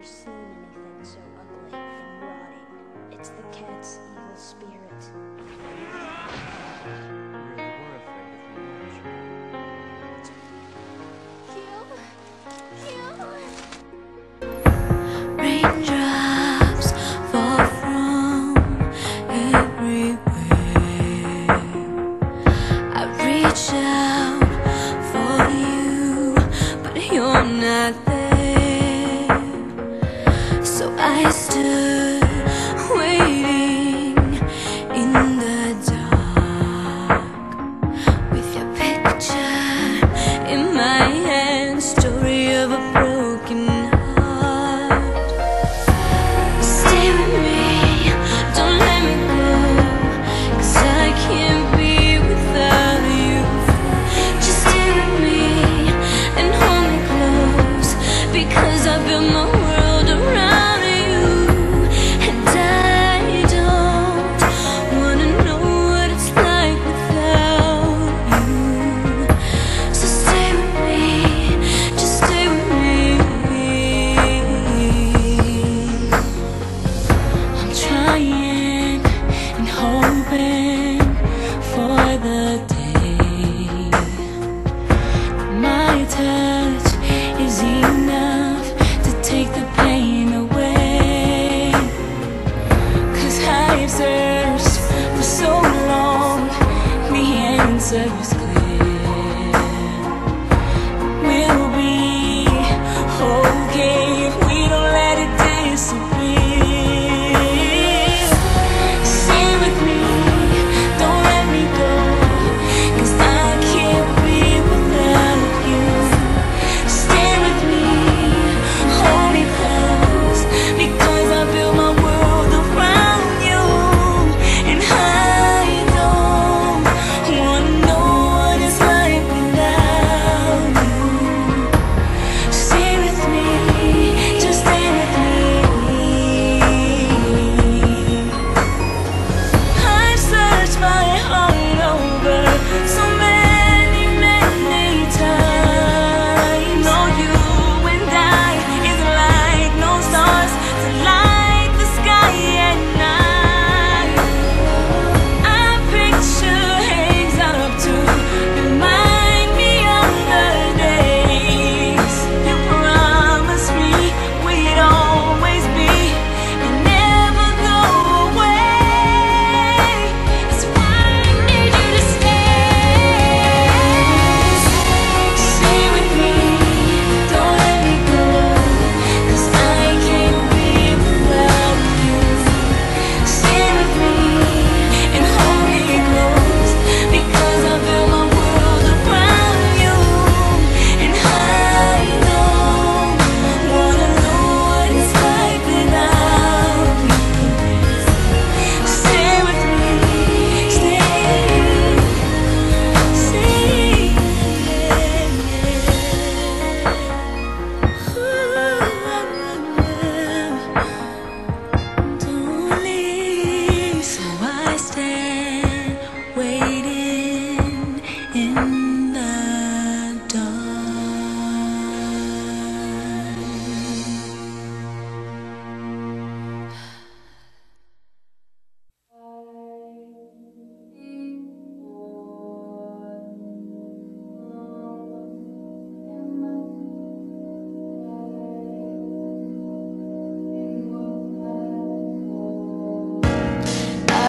Seen anything so ugly and rotting. It's the cat's evil spirit. You really were afraid of me, weren't you? Raindrops fall from everywhere. I reach out for you, but you're not there. So I stood waiting in the dark with your picture in my hand, story of a broken heart. Stay with me, don't let me go, 'cause I can't be without you. Just stay with me and hold me close, because I built my world around. Service